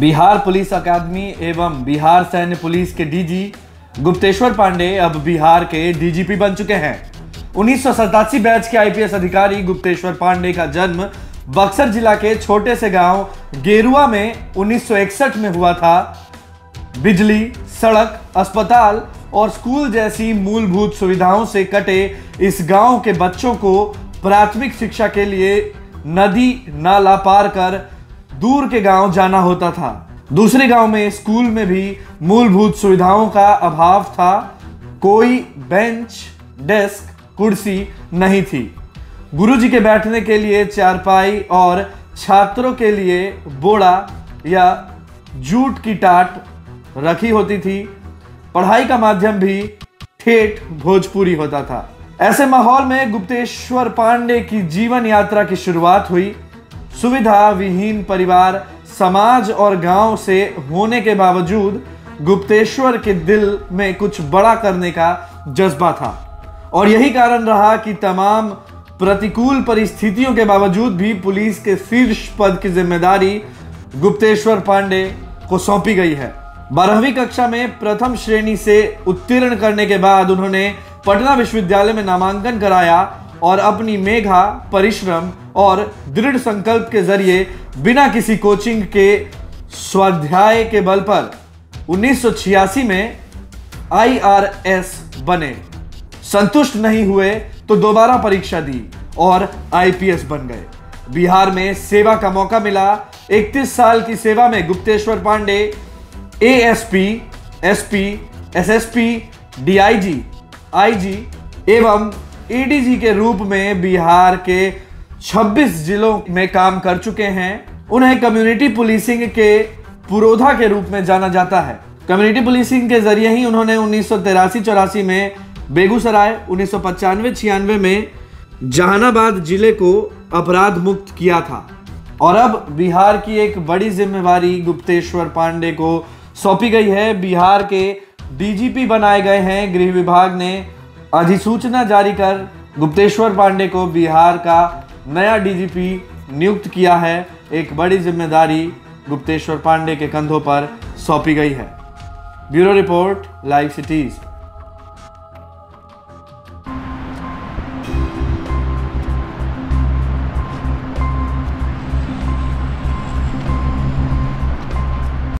Bihar police अकादमी एवं बिहार सैन्य police के डीजी गुप्तेश्वर पांडे अब बिहार के डीजीपी बन चुके हैं। 1987 बैच के आईपीएस अधिकारी गुप्तेश्वर पांडे का जन्म बक्सर जिला के छोटे से गांव गेरुआ में 1961 में हुआ था। बिजली, सड़क, अस्पताल और स्कूल जैसी मूलभूत सुविधाओं से कटे इस गांव के बच्चों को प्राथमिक शिक्षा के लिए नदी नाला पार कर दूर के गांव जाना होता था। दूसरे गांव में स्कूल में भी मूलभूत सुविधाओं का अभाव था। कोई बेंच, डेस्क, कुर्सी नहीं थी। गुरुजी के बैठने के लिए चारपाई और छात्रों के लिए बोड़ा या जूट की टाट रखी होती थी। पढ़ाई का माध्यम भी ठेठ भोजपुरी होता था। ऐसे माहौल में गुप्तेश्वर पांडे की जीवन यात्रा की शुरुआत हुई। सुविधा विहीन परिवार, समाज और गांव से होने के बावजूद गुप्तेश्वर के दिल में कुछ बड़ा करने का जज्बा था और यही कारण रहा कि तमाम प्रतिकूल परिस्थितियों के बावजूद भी पुलिस के शीर्ष पद की जिम्मेदारी गुप्तेश्वर पांडे को सौंपी गई है। 12वीं कक्षा में प्रथम श्रेणी से उत्तीर्ण करने के बाद उन्होंने पटना विश्वविद्यालय में नामांकन कराया और अपनी मेघा, परिश्रम और दृढ़ संकल्प के जरिए बिना किसी कोचिंग के स्वाध्याय के बल पर 1986 में IRS बने। संतुष्ट नहीं हुए तो दोबारा परीक्षा दी और IPS बन गए। बिहार में सेवा का मौका मिला। 31 साल की सेवा में Gupteshwar Pandey ASP, SP, SSP, DIG, IG एवं EDG के रूप में बिहार के 26 जिलों में काम कर चुके हैं। उन्हें कम्युनिटी पुलिसिंग के पुरोधा के रूप में जाना जाता है। कम्युनिटी पुलिसिंग के जरिए ही उन्होंने 1983-84 में बेगूसराय, 1995-96 में जहानाबाद जिले को अपराध मुक्त किया था। और अब बिहार की एक बड़ी जिम्मेदारी गुप्तेश्वर पांडे को सौंपी गई है। बिहार के DGP बनाए गए हैं। गृह विभाग ने अधिसूचना जारी कर गुप्तेश्वर पांडे को बिहार का नया DGP नियुक्त किया है। एक बड़ी जिम्मेदारी गुप्तेश्वर पांडे के कंधों पर सौंपी गई है। Bureau report, live cities.